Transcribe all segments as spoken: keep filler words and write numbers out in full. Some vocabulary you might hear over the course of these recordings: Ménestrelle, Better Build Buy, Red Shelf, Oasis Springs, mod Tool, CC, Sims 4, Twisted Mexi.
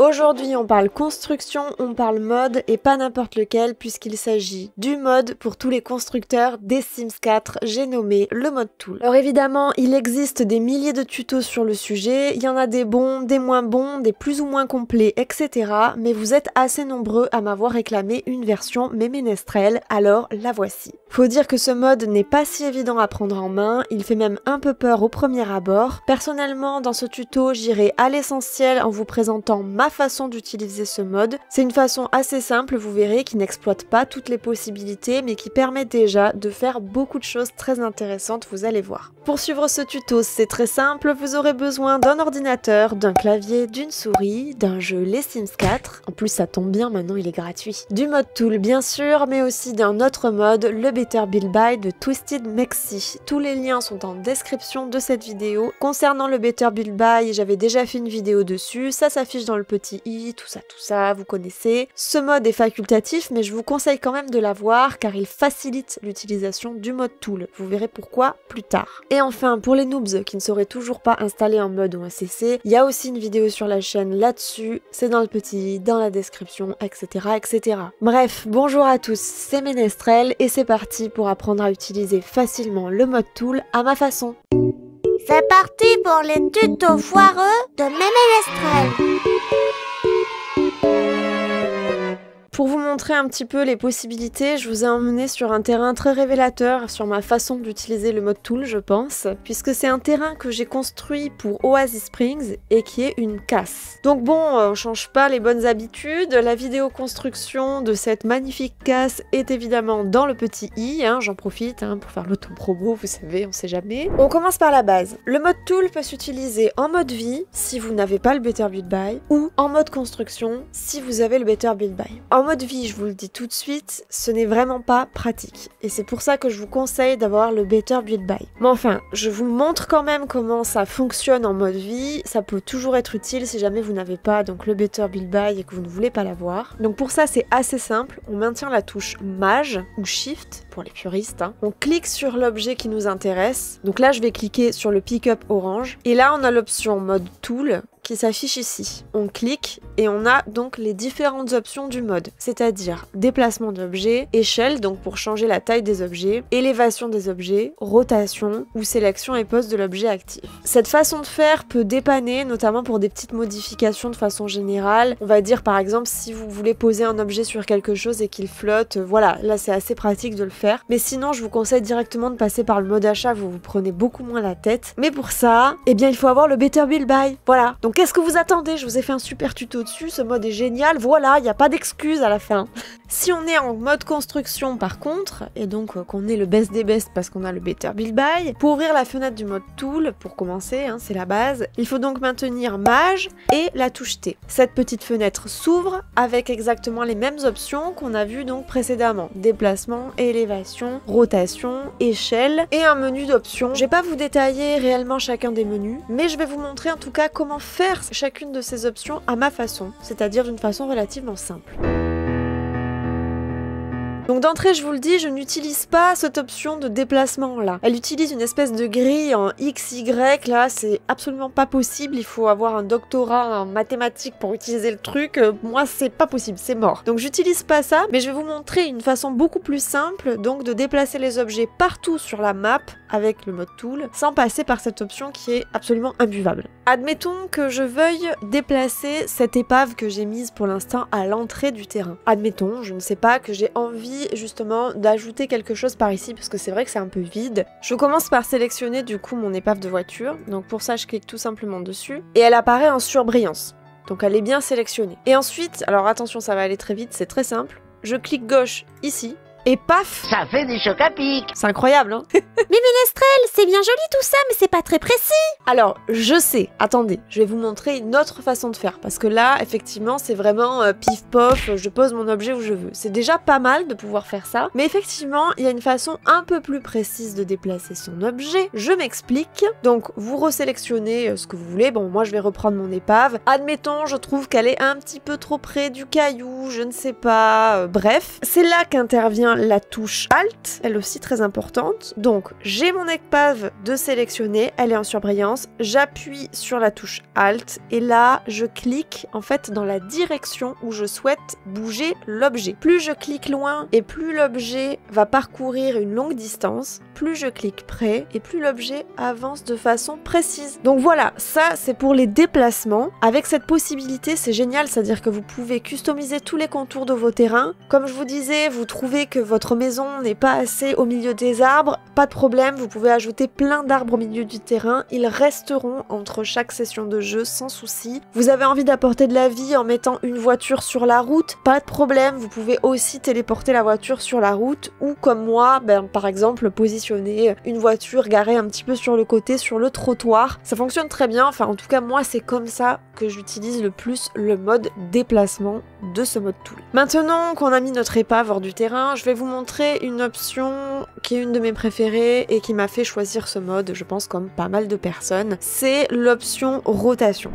Aujourd'hui on parle construction, on parle mod et pas n'importe lequel puisqu'il s'agit du mod pour tous les constructeurs des Sims quatre, j'ai nommé le mod Tool. Alors évidemment il existe des milliers de tutos sur le sujet, il y en a des bons, des moins bons, des plus ou moins complets, et cetera. Mais vous êtes assez nombreux à m'avoir réclamé une version ménestrelle, alors la voici. Faut dire que ce mod n'est pas si évident à prendre en main, il fait même un peu peur au premier abord. Personnellement dans ce tuto j'irai à l'essentiel en vous présentant ma façon d'utiliser ce mod. C'est une façon assez simple, vous verrez, qui n'exploite pas toutes les possibilités mais qui permet déjà de faire beaucoup de choses très intéressantes, vous allez voir. Pour suivre ce tuto, c'est très simple, vous aurez besoin d'un ordinateur, d'un clavier, d'une souris, d'un jeu Les Sims quatre, en plus ça tombe bien maintenant il est gratuit, du mod Tool bien sûr, mais aussi d'un autre mod, le Better Build Buy de Twisted Mexi. Tous les liens sont en description de cette vidéo. Concernant le Better Build Buy, j'avais déjà fait une vidéo dessus, ça s'affiche dans le petit i, tout ça tout ça, vous connaissez. Ce mod est facultatif mais je vous conseille quand même de l'avoir car il facilite l'utilisation du mod Tool, vous verrez pourquoi plus tard. Et enfin pour les noobs qui ne sauraient toujours pas installer un mod ou un C C, il y a aussi une vidéo sur la chaîne là-dessus, c'est dans le petit i, dans la description, etc, et cetera. Bref, bonjour à tous, c'est Ménestrelle et c'est parti pour apprendre à utiliser facilement le mod Tool à ma façon. C'est parti pour les tutos foireux de Ménestrelle. Pour vous montrer un petit peu les possibilités, je vous ai emmené sur un terrain très révélateur sur ma façon d'utiliser le mod Tool, je pense, puisque c'est un terrain que j'ai construit pour Oasis Springs et qui est une casse. Donc bon, on change pas les bonnes habitudes, la vidéo construction de cette magnifique casse est évidemment dans le petit i, hein, j'en profite hein, pour faire l'autopromo, vous savez, on sait jamais. On commence par la base. Le mod Tool peut s'utiliser en mode vie, si vous n'avez pas le Better Build Buy, ou en mode construction, si vous avez le Better Build Buy. En mode vie, je vous le dis tout de suite, ce n'est vraiment pas pratique. Et c'est pour ça que je vous conseille d'avoir le Better Build Buy. Mais enfin, je vous montre quand même comment ça fonctionne en mode vie. Ça peut toujours être utile si jamais vous n'avez pas donc le Better Build Buy et que vous ne voulez pas l'avoir. Donc pour ça, c'est assez simple. On maintient la touche Maj ou Shift pour les puristes. Hein. On clique sur l'objet qui nous intéresse. Donc là, je vais cliquer sur le pick-up orange. Et là, on a l'option mode Tool qui s'affiche ici. On clique et on a donc les différentes options du mod, c'est-à-dire déplacement d'objets, échelle, donc pour changer la taille des objets, élévation des objets, rotation ou sélection et pose de l'objet actif. Cette façon de faire peut dépanner, notamment pour des petites modifications de façon générale. On va dire par exemple si vous voulez poser un objet sur quelque chose et qu'il flotte, voilà, là c'est assez pratique de le faire. Mais sinon je vous conseille directement de passer par le mode achat, vous vous prenez beaucoup moins la tête. Mais pour ça, eh bien il faut avoir le Better Build Buy, voilà. Donc qu'est-ce que vous attendez? Je vous ai fait un super tuto dessus, ce mode est génial, voilà, il n'y a pas d'excuse à la fin. Si on est en mode construction par contre, et donc euh, qu'on est le best des best parce qu'on a le Better Build Buy, pour ouvrir la fenêtre du mode Tool, pour commencer, hein, c'est la base, il faut donc maintenir Maj et la touche T. Cette petite fenêtre s'ouvre avec exactement les mêmes options qu'on a vues donc précédemment. Déplacement, élévation, rotation, échelle et un menu d'options. Je vais pas vous détailler réellement chacun des menus, mais je vais vous montrer en tout cas comment faire chacune de ces options à ma façon, c'est-à-dire d'une façon relativement simple. Donc d'entrée, je vous le dis, je n'utilise pas cette option de déplacement là. Elle utilise une espèce de grille en X Y, là c'est absolument pas possible, il faut avoir un doctorat en mathématiques pour utiliser le truc, moi c'est pas possible, c'est mort. Donc j'utilise pas ça, mais je vais vous montrer une façon beaucoup plus simple, donc de déplacer les objets partout sur la map avec le mode Tool, sans passer par cette option qui est absolument imbuvable. Admettons que je veuille déplacer cette épave que j'ai mise pour l'instant à l'entrée du terrain. Admettons, je ne sais pas, que j'ai envie justement d'ajouter quelque chose par ici parce que c'est vrai que c'est un peu vide. Je commence par sélectionner du coup mon épave de voiture, donc pour ça je clique tout simplement dessus et elle apparaît en surbrillance, donc elle est bien sélectionnée. Et ensuite, alors attention ça va aller très vite, c'est très simple, je clique gauche ici et paf, ça fait des chocs à pic. C'est incroyable hein. Mais Ménestrelle, c'est bien joli tout ça mais c'est pas très précis. Alors je sais, attendez, je vais vous montrer une autre façon de faire parce que là effectivement c'est vraiment euh, pif pof, je pose mon objet où je veux. C'est déjà pas mal de pouvoir faire ça, mais effectivement il y a une façon un peu plus précise de déplacer son objet. Je m'explique, donc vous resélectionnez ce que vous voulez, bon moi je vais reprendre mon épave, admettons je trouve qu'elle est un petit peu trop près du caillou, je ne sais pas, euh, bref. C'est là qu'intervient bien la touche Alt, elle aussi très importante. Donc j'ai mon ecpave de sélectionner, elle est en surbrillance, j'appuie sur la touche Alt et là je clique en fait dans la direction où je souhaite bouger l'objet. Plus je clique loin et plus l'objet va parcourir une longue distance, plus je clique près et plus l'objet avance de façon précise. Donc voilà, ça c'est pour les déplacements. Avec cette possibilité c'est génial, c'est-à-dire que vous pouvez customiser tous les contours de vos terrains. Comme je vous disais, vous trouvez que votre maison n'est pas assez au milieu des arbres, pas de problème, vous pouvez ajouter plein d'arbres au milieu du terrain, ils resteront entre chaque session de jeu sans souci. Vous avez envie d'apporter de la vie en mettant une voiture sur la route, pas de problème, vous pouvez aussi téléporter la voiture sur la route ou comme moi, ben, par exemple positionner une voiture garée un petit peu sur le côté, sur le trottoir. Ça fonctionne très bien, enfin en tout cas moi c'est comme ça que j'utilise le plus le mode déplacement de ce mode tool. Maintenant qu'on a mis notre épave hors du terrain, je vais vous montrer une option qui est une de mes préférées et qui m'a fait choisir ce mode, je pense comme pas mal de personnes, c'est l'option rotation.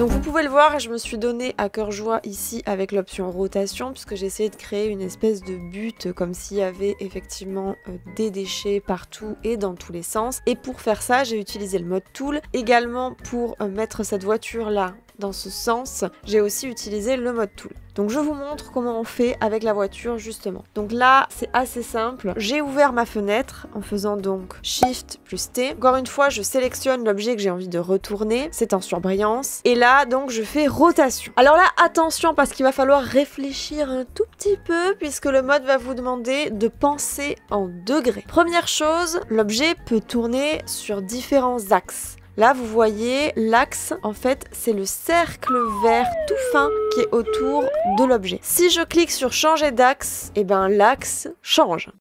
Donc vous pouvez le voir, je me suis donné à cœur joie ici avec l'option rotation puisque j'ai essayé de créer une espèce de butte comme s'il y avait effectivement euh, des déchets partout et dans tous les sens. Et pour faire ça, j'ai utilisé le mode tool également pour euh, mettre cette voiture là. Dans ce sens, j'ai aussi utilisé le mode tool. Donc je vous montre comment on fait avec la voiture justement. Donc là, c'est assez simple. J'ai ouvert ma fenêtre en faisant donc Shift plus T. Encore une fois, je sélectionne l'objet que j'ai envie de retourner. C'est en surbrillance. Et là, donc, je fais rotation. Alors là, attention parce qu'il va falloir réfléchir un tout petit peu puisque le mode va vous demander de penser en degrés. Première chose, l'objet peut tourner sur différents axes. Là, vous voyez, l'axe, en fait, c'est le cercle vert tout fin qui est autour de l'objet. Si je clique sur « Changer d'axe », eh ben l'axe change.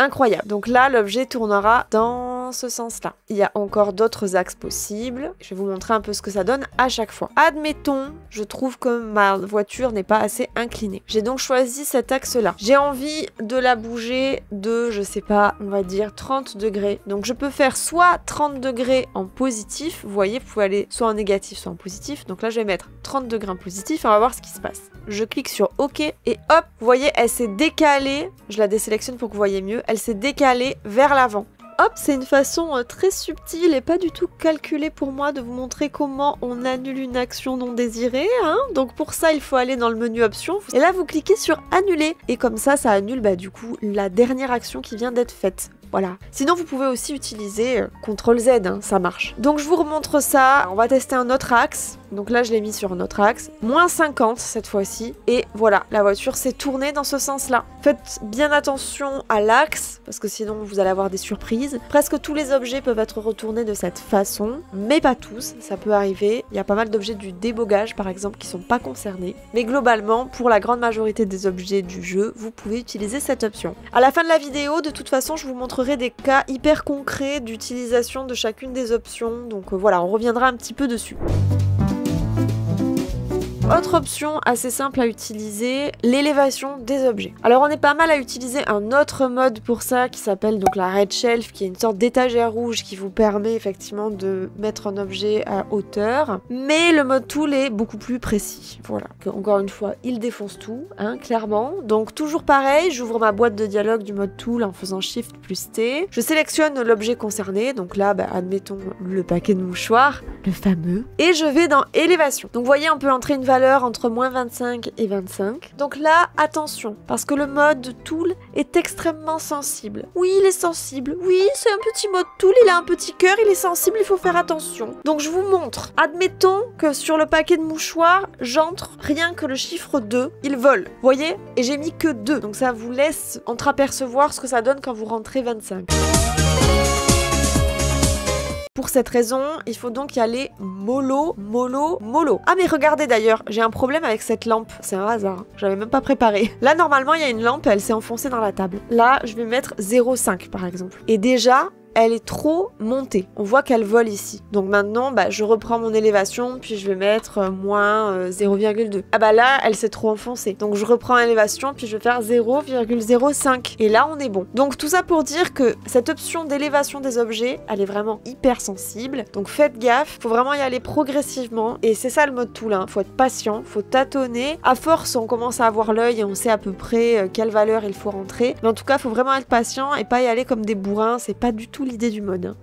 Incroyable. Donc là, l'objet tournera dans ce sens-là. Il y a encore d'autres axes possibles. Je vais vous montrer un peu ce que ça donne à chaque fois. Admettons, je trouve que ma voiture n'est pas assez inclinée. J'ai donc choisi cet axe-là. J'ai envie de la bouger de, je sais pas, on va dire trente degrés. Donc je peux faire soit trente degrés en positif, vous voyez, vous pouvez aller soit en négatif, soit en positif. Donc là, je vais mettre trente degrés en positif et on va voir ce qui se passe. Je clique sur OK et hop, vous voyez, elle s'est décalée. Je la désélectionne pour que vous voyez mieux. Elle s'est décalée vers l'avant. Hop, c'est une façon très subtile et pas du tout calculée pour moi de vous montrer comment on annule une action non désirée. Hein, donc pour ça, il faut aller dans le menu options. Et là, vous cliquez sur annuler. Et comme ça, ça annule bah, du coup la dernière action qui vient d'être faite. Voilà. Sinon, vous pouvez aussi utiliser euh, contrôle Z, hein, ça marche. Donc, je vous remontre ça. On va tester un autre axe. Donc là, je l'ai mis sur un autre axe. moins cinquante cette fois-ci. Et voilà, la voiture s'est tournée dans ce sens-là. Faites bien attention à l'axe, parce que sinon, vous allez avoir des surprises. Presque tous les objets peuvent être retournés de cette façon, mais pas tous. Ça peut arriver. Il y a pas mal d'objets du débogage, par exemple, qui ne sont pas concernés. Mais globalement, pour la grande majorité des objets du jeu, vous pouvez utiliser cette option. À la fin de la vidéo, de toute façon, je vous montre des cas hyper concrets d'utilisation de chacune des options, donc euh, voilà, on reviendra un petit peu dessus. Autre option assez simple à utiliser, l'élévation des objets. Alors on est pas mal à utiliser un autre mode pour ça qui s'appelle donc la Red Shelf, qui est une sorte d'étagère rouge qui vous permet effectivement de mettre un objet à hauteur. Mais le mode tool est beaucoup plus précis. Voilà, encore une fois, il défonce tout, hein, clairement. Donc toujours pareil, j'ouvre ma boîte de dialogue du mode tool en faisant Shift plus T. Je sélectionne l'objet concerné, donc là, bah, admettons le paquet de mouchoirs, le fameux. Et je vais dans élévation. Donc vous voyez, on peut entrer une valeur entre moins vingt-cinq et vingt-cinq. Donc là, attention, parce que le mode tool est extrêmement sensible. Oui, il est sensible. Oui, c'est un petit mode tool, il a un petit cœur, il est sensible, il faut faire attention. Donc je vous montre. Admettons que sur le paquet de mouchoirs, j'entre rien que le chiffre deux, il vole. Voyez? Et j'ai mis que deux. Donc ça vous laisse entreapercevoir ce que ça donne quand vous rentrez vingt-cinq. Pour cette raison, il faut donc y aller mollo, mollo, mollo. Ah mais regardez d'ailleurs, j'ai un problème avec cette lampe. C'est un hasard, j'avais même pas préparé. Là, normalement, il y a une lampe, elle s'est enfoncée dans la table. Là, je vais mettre zéro virgule cinq par exemple. Et déjà, elle est trop montée. On voit qu'elle vole ici. Donc maintenant, bah, je reprends mon élévation, puis je vais mettre euh, moins euh, zéro virgule deux. Ah bah là, elle s'est trop enfoncée. Donc je reprends l'élévation, puis je vais faire zéro virgule zéro cinq. Et là, on est bon. Donc tout ça pour dire que cette option d'élévation des objets, elle est vraiment hyper sensible. Donc faites gaffe, faut vraiment y aller progressivement. Et c'est ça le mode tool, hein. Faut être patient, faut tâtonner. À force, on commence à avoir l'œil et on sait à peu près quelle valeur il faut rentrer. Mais en tout cas, faut vraiment être patient et pas y aller comme des bourrins. C'est pas du tout l'idée du mode, hein.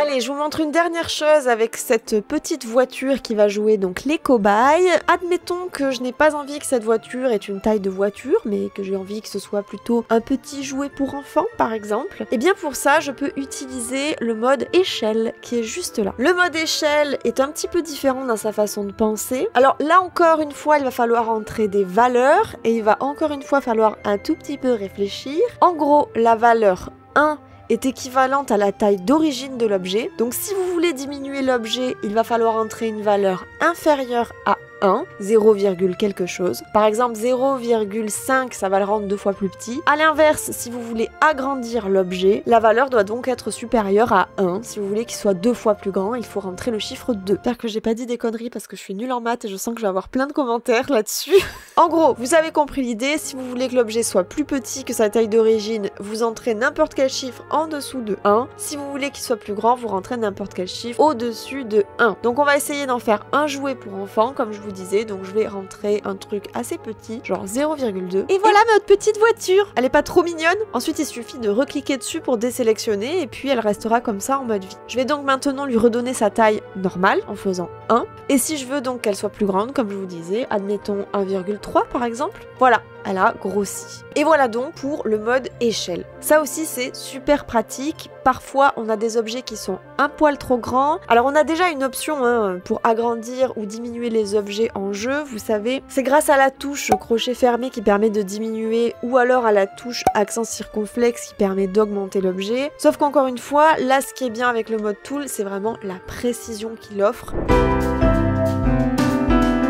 Allez, je vous montre une dernière chose avec cette petite voiture qui va jouer donc les cobayes. Admettons que je n'ai pas envie que cette voiture ait une taille de voiture, mais que j'ai envie que ce soit plutôt un petit jouet pour enfants, par exemple. Et bien pour ça, je peux utiliser le mode échelle qui est juste là. Le mode échelle est un petit peu différent dans sa façon de penser. Alors là encore une fois, il va falloir entrer des valeurs et il va encore une fois falloir un tout petit peu réfléchir. En gros, la valeur un est équivalente à la taille d'origine de l'objet. Donc si vous voulez diminuer l'objet, il va falloir entrer une valeur inférieure à un, zéro, quelque chose. Par exemple, zéro virgule cinq, ça va le rendre deux fois plus petit. A l'inverse, si vous voulez agrandir l'objet, la valeur doit donc être supérieure à un. Si vous voulez qu'il soit deux fois plus grand, il faut rentrer le chiffre deux. J'espère que j'ai pas dit des conneries parce que je suis nulle en maths et je sens que je vais avoir plein de commentaires là-dessus. En gros, vous avez compris l'idée. Si vous voulez que l'objet soit plus petit que sa taille d'origine, vous entrez n'importe quel chiffre en dessous de un. Si vous voulez qu'il soit plus grand, vous rentrez n'importe quel chiffre au-dessus de un. Donc on va essayer d'en faire un jouet pour enfants, comme je vous disais, donc je vais rentrer un truc assez petit, genre zéro virgule deux. Et voilà notre petite voiture. Elle est pas trop mignonne? Ensuite, il suffit de recliquer dessus pour désélectionner et puis elle restera comme ça en mode vie. Je vais donc maintenant lui redonner sa taille normale en faisant un. Et si je veux donc qu'elle soit plus grande, comme je vous disais, admettons un virgule trois par exemple, voilà, elle a grossi. Et voilà donc pour le mode échelle. Ça aussi, c'est super pratique. Parfois, on a des objets qui sont un poil trop grands. Alors, on a déjà une option hein, pour agrandir ou diminuer les objets en jeu. Vous savez, c'est grâce à la touche crochet fermé qui permet de diminuer ou alors à la touche accent circonflexe qui permet d'augmenter l'objet. Sauf qu'encore une fois, là, ce qui est bien avec le mode tool, c'est vraiment la précision qu'il offre.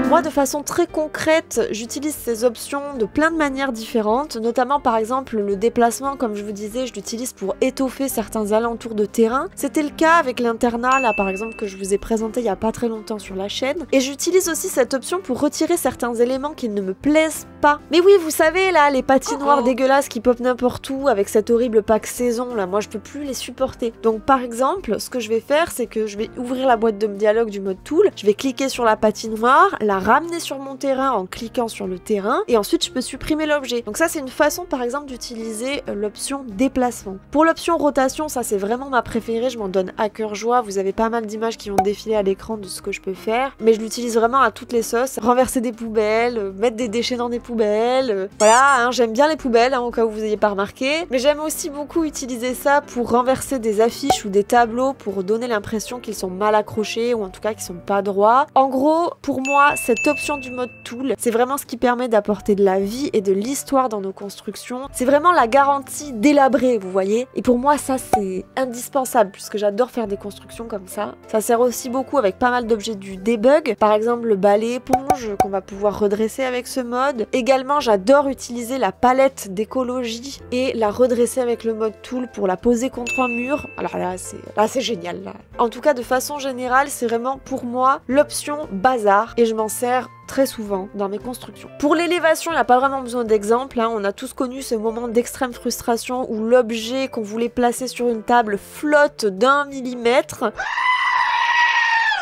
Moi, de façon très concrète, j'utilise ces options de plein de manières différentes, notamment par exemple le déplacement, comme je vous disais, je l'utilise pour étoffer certains alentours de terrain. C'était le cas avec l'internat, là par exemple, que je vous ai présenté il n'y a pas très longtemps sur la chaîne. Et j'utilise aussi cette option pour retirer certains éléments qui ne me plaisent pas. Mais oui, vous savez, là, les patinoires oh oh. dégueulasses qui popent n'importe où avec cet horrible pack saison, là, moi je peux plus les supporter. Donc par exemple, ce que je vais faire, c'est que je vais ouvrir la boîte de dialogue du mode tool, je vais cliquer sur la patinoire, la ramener sur mon terrain en cliquant sur le terrain et ensuite je peux supprimer l'objet. Donc ça, c'est une façon par exemple d'utiliser l'option déplacement. Pour l'option rotation, ça c'est vraiment ma préférée, je m'en donne à cœur joie. Vous avez pas mal d'images qui vont défiler à l'écran de ce que je peux faire, mais je l'utilise vraiment à toutes les sauces. Renverser des poubelles, mettre des déchets dans des poubelles, voilà hein, j'aime bien les poubelles hein, au cas où vous n'ayez pas remarqué. Mais j'aime aussi beaucoup utiliser ça pour renverser des affiches ou des tableaux pour donner l'impression qu'ils sont mal accrochés ou en tout cas qu'ils sont pas droits. En gros, pour moi, c'est cette option du mode tool, c'est vraiment ce qui permet d'apporter de la vie et de l'histoire dans nos constructions. C'est vraiment la garantie d'élaborer, vous voyez. Et pour moi, ça, c'est indispensable puisque j'adore faire des constructions comme ça. Ça sert aussi beaucoup avec pas mal d'objets du debug. Par exemple, le balai éponge qu'on va pouvoir redresser avec ce mode. Également, j'adore utiliser la palette d'écologie et la redresser avec le mode tool pour la poser contre un mur. Alors là, c'est là, c'est génial. Là. En tout cas, de façon générale, c'est vraiment pour moi l'option bazar et je m'en sert très souvent dans mes constructions. Pour l'élévation, il n'y a pas vraiment besoin d'exemple, hein. On a tous connu ce moment d'extrême frustration où l'objet qu'on voulait placer sur une table flotte d'un millimètre.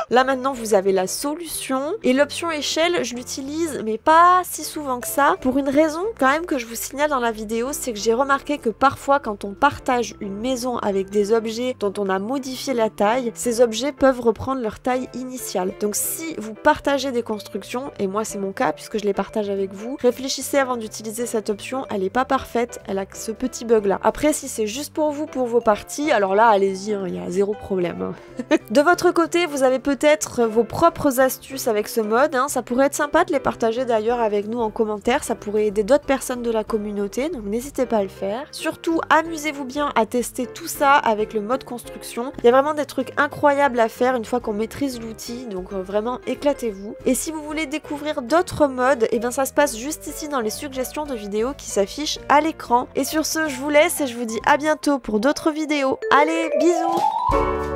Là maintenant, vous avez la solution. Et l'option échelle, je l'utilise, mais pas si souvent que ça, pour une raison quand même que je vous signale dans la vidéo, c'est que j'ai remarqué que parfois, quand on partage une maison avec des objets dont on a modifié la taille, ces objets peuvent reprendre leur taille initiale. Donc si vous partagez des constructions, et moi c'est mon cas puisque je les partage avec vous, réfléchissez avant d'utiliser cette option, elle n'est pas parfaite, elle a ce petit bug là. Après, si c'est juste pour vous, pour vos parties, alors là allez-y, hein, il y a zéro problème. Hein. De votre côté, vous avez peut peut-être vos propres astuces avec ce mod, hein. Ça pourrait être sympa de les partager d'ailleurs avec nous en commentaire, ça pourrait aider d'autres personnes de la communauté, donc n'hésitez pas à le faire. Surtout, amusez-vous bien à tester tout ça avec le mode construction, il y a vraiment des trucs incroyables à faire une fois qu'on maîtrise l'outil, donc vraiment éclatez-vous. Et si vous voulez découvrir d'autres modes, et bien ça se passe juste ici dans les suggestions de vidéos qui s'affichent à l'écran. Et sur ce, je vous laisse et je vous dis à bientôt pour d'autres vidéos. Allez, bisous!